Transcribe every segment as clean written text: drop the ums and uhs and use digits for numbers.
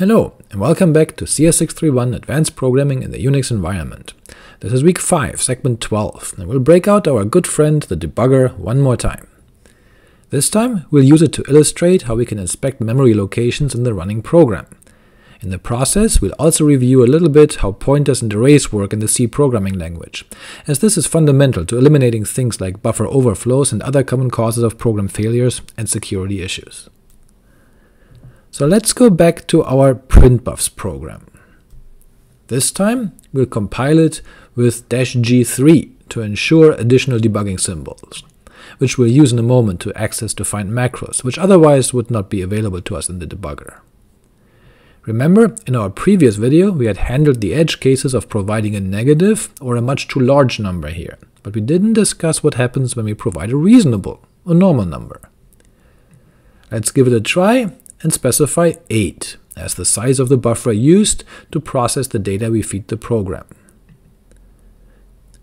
Hello and welcome back to CS631 Advanced Programming in the UNIX Environment. This is week 5, segment 12, and we'll break out our good friend the debugger one more time. This time we'll use it to illustrate how we can inspect memory locations in the running program. In the process we'll also review a little bit how pointers and arrays work in the C programming language, as this is fundamental to eliminating things like buffer overflows and other common causes of program failures and security issues. So let's go back to our printbuffs program. This time we'll compile it with -G3 to ensure additional debugging symbols, which we'll use in a moment to access defined macros, which otherwise would not be available to us in the debugger. Remember, in our previous video we had handled the edge cases of providing a negative or a much too large number here, but we didn't discuss what happens when we provide a reasonable or normal number. Let's give it a try and specify 8 as the size of the buffer used to process the data we feed the program.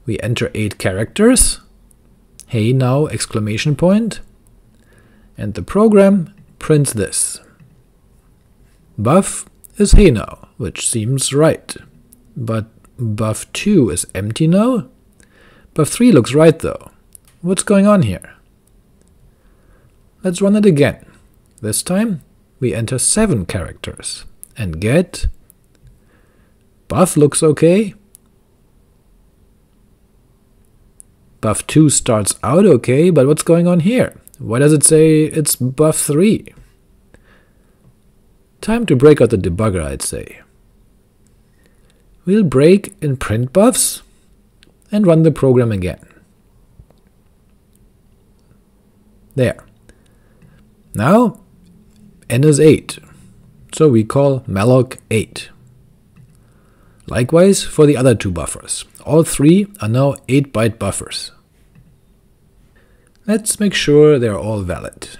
We enter 8 characters, hey now exclamation point, and the program prints this. Buff is hey now, which seems right, but buff 2 is empty now? Buff 3 looks right though. What's going on here? Let's run it again. This time we enter 7 characters and get buff looks okay, buff 2 starts out okay, but what's going on here? Why does it say it's buff 3? Time to break out the debugger, I'd say. We'll break in printbuffs and run the program again. There. Now n is 8, so we call malloc 8. Likewise for the other two buffers. All three are now 8-byte buffers. Let's make sure they are all valid.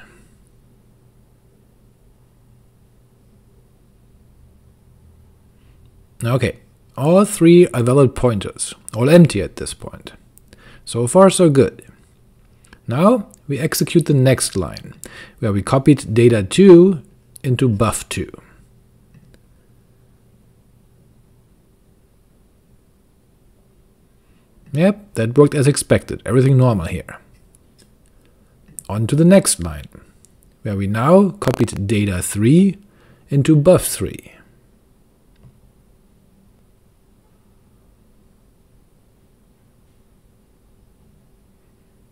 Okay, all three are valid pointers, all empty at this point. So far so good. Now we execute the next line, where we copied data 2 into buff 2. Yep, that worked as expected, everything normal here. On to the next line, where we now copied data 3 into buff 3.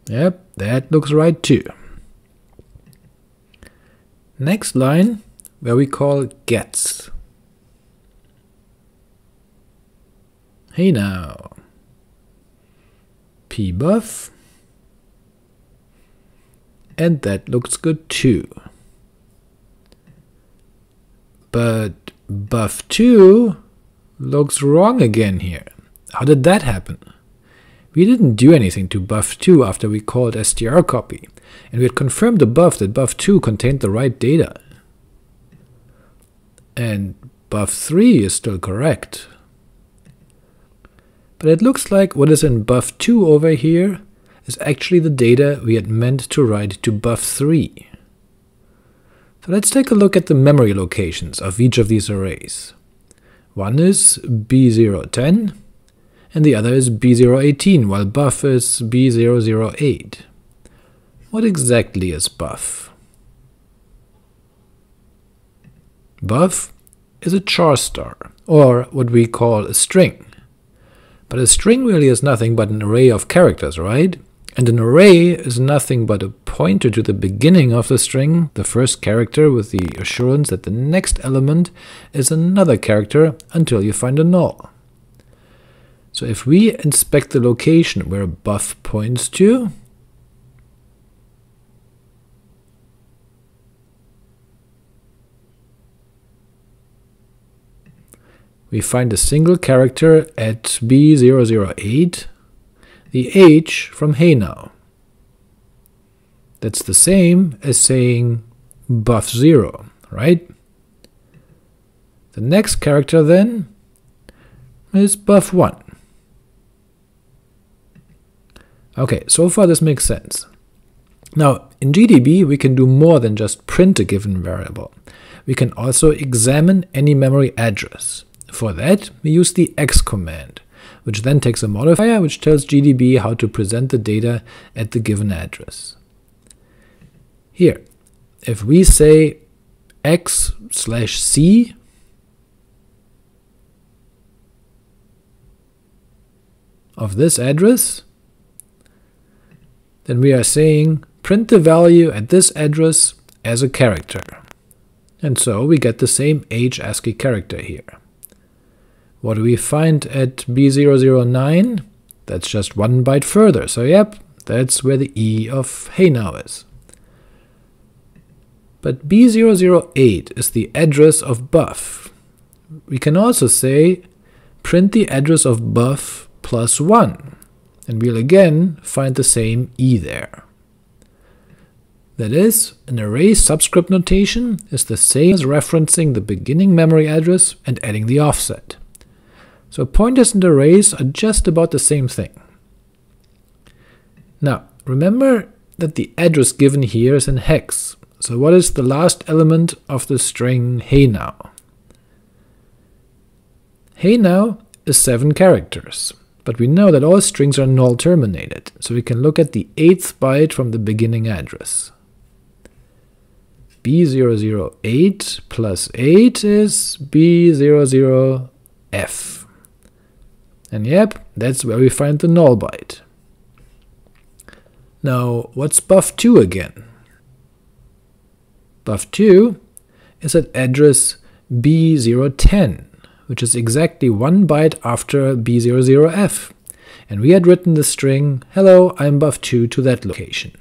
Yep, that looks right too. Next line, where we call gets. Hey now, pbuff, and that looks good too. But buff 2 looks wrong again here. How did that happen? We didn't do anything to buff 2 after we called strcpy, and we had confirmed above that buff 2 contained the right data. And buff 3 is still correct. But it looks like what is in buff 2 over here is actually the data we had meant to write to buff 3. So let's take a look at the memory locations of each of these arrays. One is B010, and the other is B018, while buff is B008. What exactly is buff? Buff is a char star, or what we call a string. But a string really is nothing but an array of characters, right? And an array is nothing but a pointer to the beginning of the string, the first character, with the assurance that the next element is another character until you find a null. So if we inspect the location where buff points to, we find a single character at B008, the H from hey now. That's the same as saying buff 0, right? The next character then is buff 1. Okay, so far this makes sense. Now, in GDB we can do more than just print a given variable. we can also examine any memory address. For that, we use the X command, which then takes a modifier which tells GDB how to present the data at the given address. Here, if we say x/c, of this address, then we are saying print the value at this address as a character. And so we get the same H ASCII character here. What do we find at B009? That's just one byte further, so yep, that's where the E of hey now is. But B008 is the address of buff. We can also say print the address of buff +1, and we'll again find the same E there. That is, an array subscript notation is the same as referencing the beginning memory address and adding the offset. So pointers and arrays are just about the same thing. Now, remember that the address given here is in hex, so what is the last element of the string hey now? Hey now is 7 characters. But we know that all strings are null terminated, so we can look at the 8th byte from the beginning address. B008 plus 8 is B00F. And yep, that's where we find the null byte. Now, what's buff2 again? Buff2 is at address B010. Which is exactly 1 byte after B00F, and we had written the string hello, I'm buff2 to that location.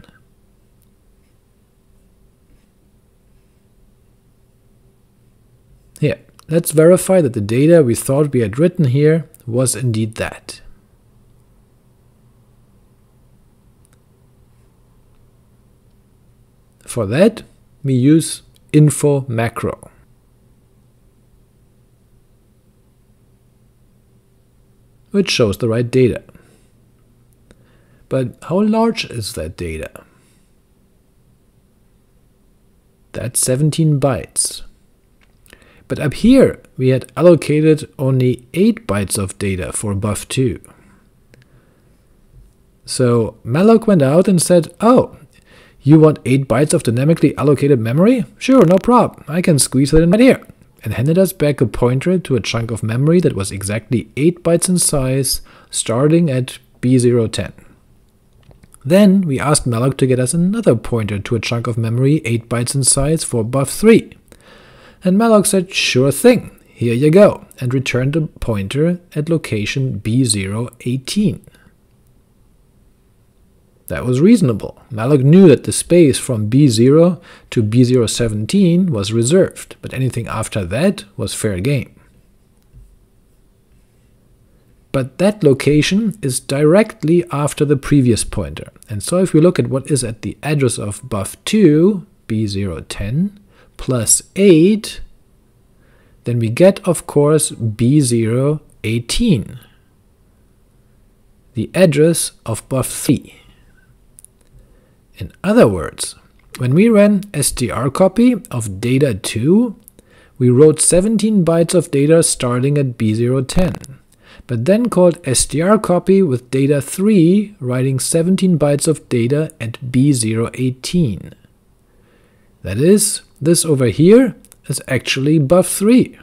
Here, let's verify that the data we thought we had written here was indeed that. For that, we use info macro. Which shows the right data. But how large is that data? That's 17 bytes. But up here we had allocated only 8 bytes of data for buff2. So malloc went out and said, oh, you want 8 bytes of dynamically allocated memory? Sure, no problem, I can squeeze it in right here. And handed us back a pointer to a chunk of memory that was exactly 8 bytes in size, starting at B010. Then we asked malloc to get us another pointer to a chunk of memory 8 bytes in size for buff3. And malloc said, sure thing, here you go, and returned a pointer at location B018. That was reasonable. Malloc knew that the space from B0 to B017 was reserved, but anything after that was fair game. But that location is directly after the previous pointer, and so if we look at what is at the address of buff2, B010, plus 8, then we get, of course, B018, the address of buff3. In other words, when we ran strcpy of data2, we wrote 17 bytes of data starting at B010, but then called strcpy with data3, writing 17 bytes of data at B018. That is, this over here is actually buff3.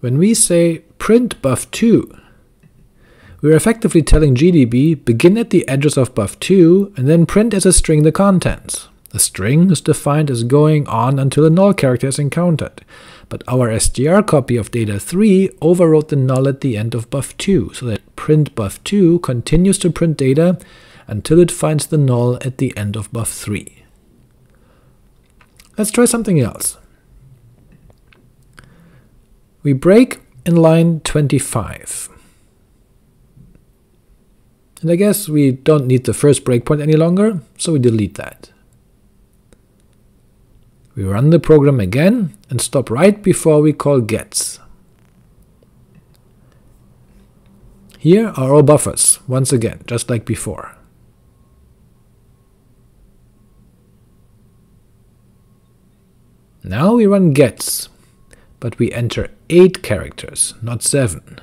When we say print buff2, we are effectively telling GDB begin at the address of buff2 and then print as a string the contents. A string is defined as going on until a null character is encountered, but our strcpy of data3 overwrote the null at the end of buff2, so that print buff2 continues to print data until it finds the null at the end of buff3. Let's try something else. We break in line 25. And I guess we don't need the first breakpoint any longer, so we delete that. We run the program again and stop right before we call gets. Here are all buffers, once again, just like before. Now we run gets, but we enter 8 characters, not 7.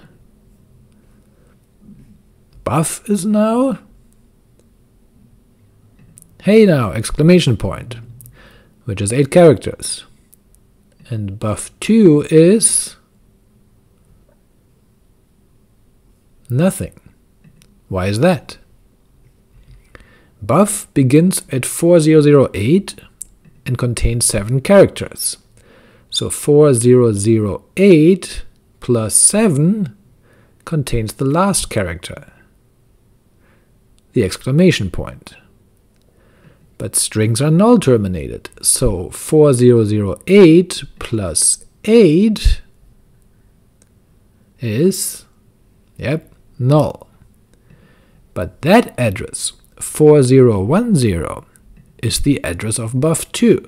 Buff is now? Hey now! Exclamation point, which is 8 characters. And buff 2 is nothing. Why is that? Buff begins at 4008 and contains 7 characters. So 4008 plus 7 contains the last character, the exclamation point. But strings are null terminated, so 4008 plus 8 is, yep, null. But that address, 4010, is the address of buff 2.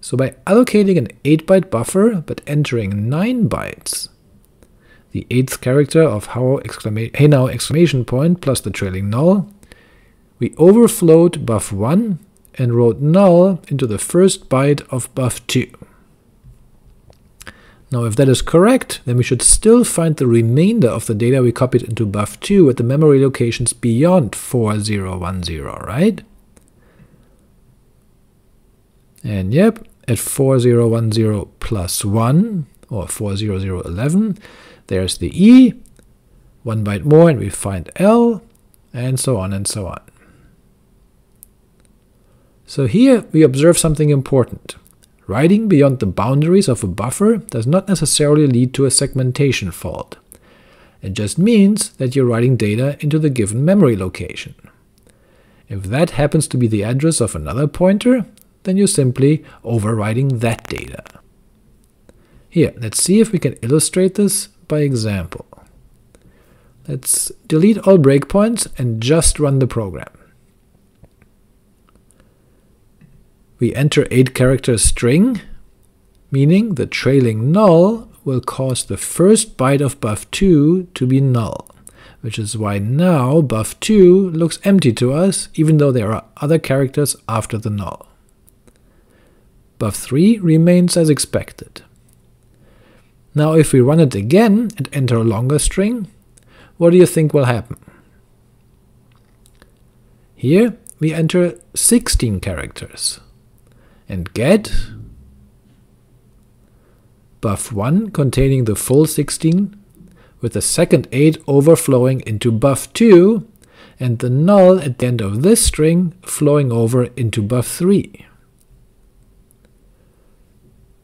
So by allocating an 8-byte buffer, but entering 9 bytes, the 8th character of hey now exclamation point plus the trailing null, we overflowed buff 1 and wrote null into the first byte of buff 2. Now if that is correct, then we should still find the remainder of the data we copied into buff 2 at the memory locations beyond 4010, right? And yep, at 4010 plus 1, or 40011, there's the E, 1 byte more and we find L, and so on and so on. So here we observe something important. Writing beyond the boundaries of a buffer does not necessarily lead to a segmentation fault. It just means that you're writing data into the given memory location. If that happens to be the address of another pointer, then you're simply overwriting that data. Here, let's see if we can illustrate this by example. Let's delete all breakpoints and just run the program. We enter 8-character string, meaning the trailing null will cause the first byte of buff 2 to be null, which is why now buff 2 looks empty to us, even though there are other characters after the null. Buff 3 remains as expected. Now if we run it again and enter a longer string, what do you think will happen? Here we enter 16 characters. And get buff 1 containing the full 16, with the second 8 overflowing into buff 2, and the null at the end of this string flowing over into buff 3.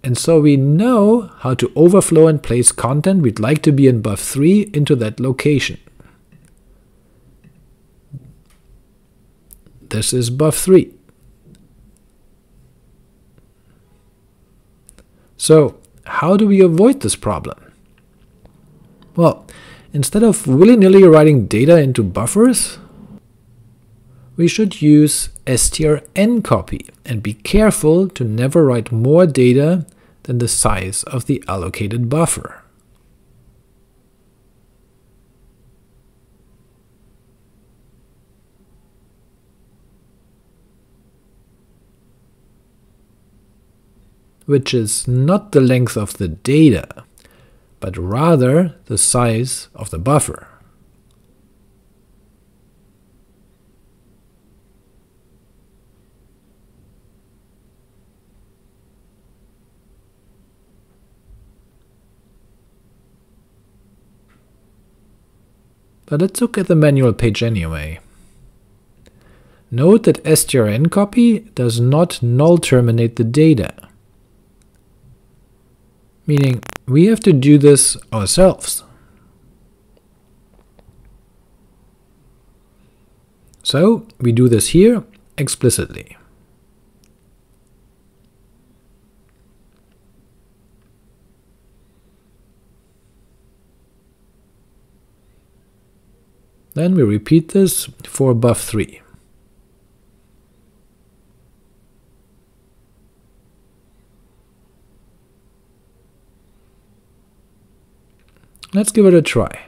And so we know how to overflow and place content we'd like to be in buff 3 into that location. This is buff 3. So, how do we avoid this problem? Well, instead of willy-nilly writing data into buffers, we should use strncpy and be careful to never write more data than the size of the allocated buffer. Which is not the length of the data, but rather the size of the buffer. But let's look at the manual page anyway. Note that strncpy does not null terminate the data. Meaning, we have to do this ourselves. So, we do this here explicitly. Then we repeat this for buff 3. Let's give it a try.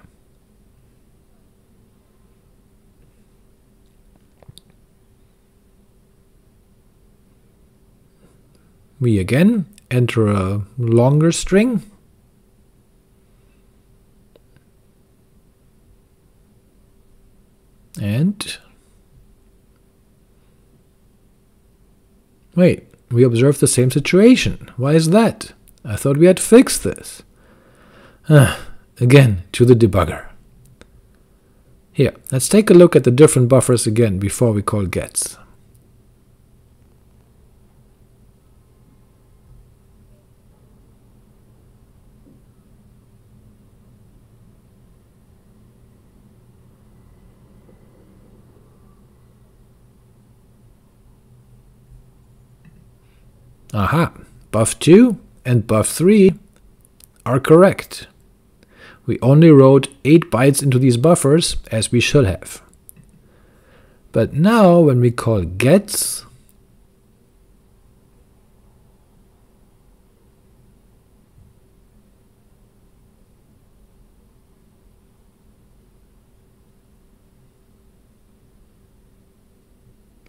we again enter a longer string. And wait, we observe the same situation. Why is that? I thought we had fixed this. Again, to the debugger. Here, let's take a look at the different buffers again before we call gets. Aha, buff 2 and buff 3 are correct. We only wrote 8 bytes into these buffers, as we should have. But now, when we call gets,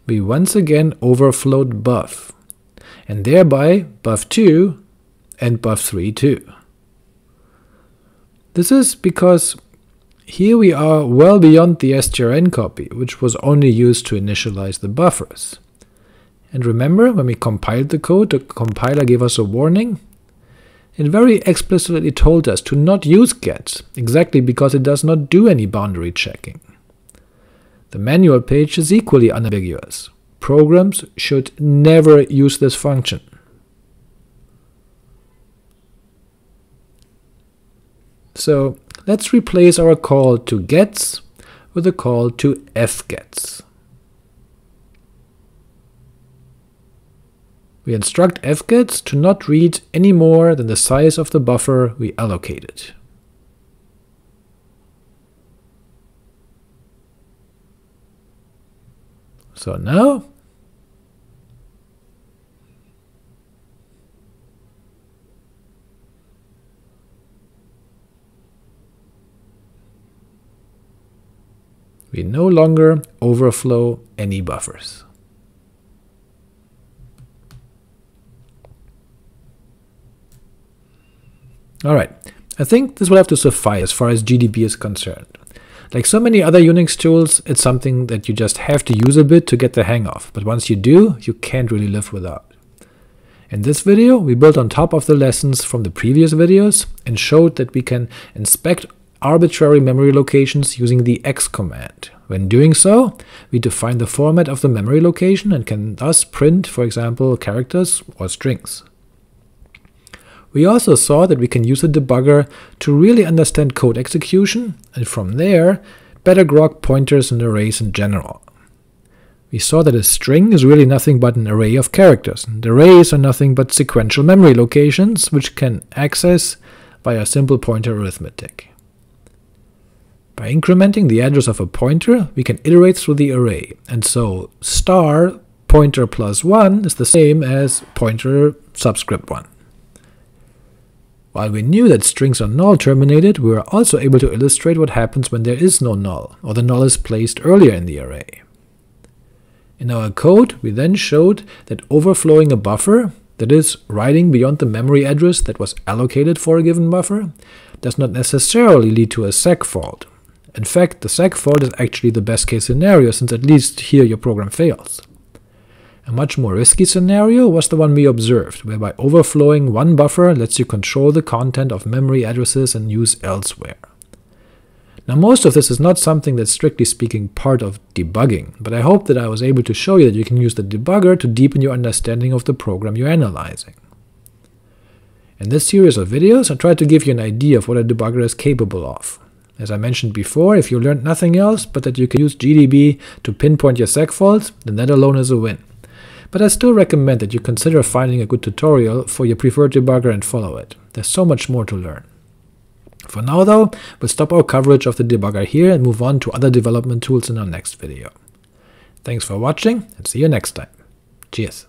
we once again overflowed buff, and thereby buff 2 and buff 3 too. This is because here we are well beyond the strncpy copy, which was only used to initialize the buffers. And remember, when we compiled the code, the compiler gave us a warning. It very explicitly told us to not use gets, exactly because it does not do any boundary checking. The manual page is equally unambiguous. Programs should never use this function. So let's replace our call to gets with a call to fgets. We instruct fgets to not read any more than the size of the buffer we allocated. So now, we no longer overflow any buffers. Alright, I think this will have to suffice as far as GDB is concerned. Like so many other UNIX tools, it's something that you just have to use a bit to get the hang of, but once you do, you can't really live without. In this video, we built on top of the lessons from the previous videos and showed that we can inspect arbitrary memory locations using the X command. When doing so, we define the format of the memory location and can thus print, for example, characters or strings. We also saw that we can use a debugger to really understand code execution, and from there, better grok pointers and arrays in general. We saw that a string is really nothing but an array of characters, and arrays are nothing but sequential memory locations, which can access via simple pointer arithmetic. By incrementing the address of a pointer, we can iterate through the array, and so star pointer plus 1 is the same as pointer subscript 1. While we knew that strings are null terminated, we were also able to illustrate what happens when there is no null, or the null is placed earlier in the array. In our code, we then showed that overflowing a buffer, that is, writing beyond the memory address that was allocated for a given buffer, does not necessarily lead to a segfault. In fact, the segfault is actually the best case scenario, since at least here your program fails. A much more risky scenario was the one we observed, whereby overflowing one buffer lets you control the content of memory addresses and use elsewhere. Now most of this is not something that's strictly speaking part of debugging, but I hope that I was able to show you that you can use the debugger to deepen your understanding of the program you're analyzing. In this series of videos, I tried to give you an idea of what a debugger is capable of. As I mentioned before, if you learned nothing else but that you can use GDB to pinpoint your segfaults, then that alone is a win. But I still recommend that you consider finding a good tutorial for your preferred debugger and follow it. There's so much more to learn. For now though, we'll stop our coverage of the debugger here and move on to other development tools in our next video. Thanks for watching, and see you next time. Cheers!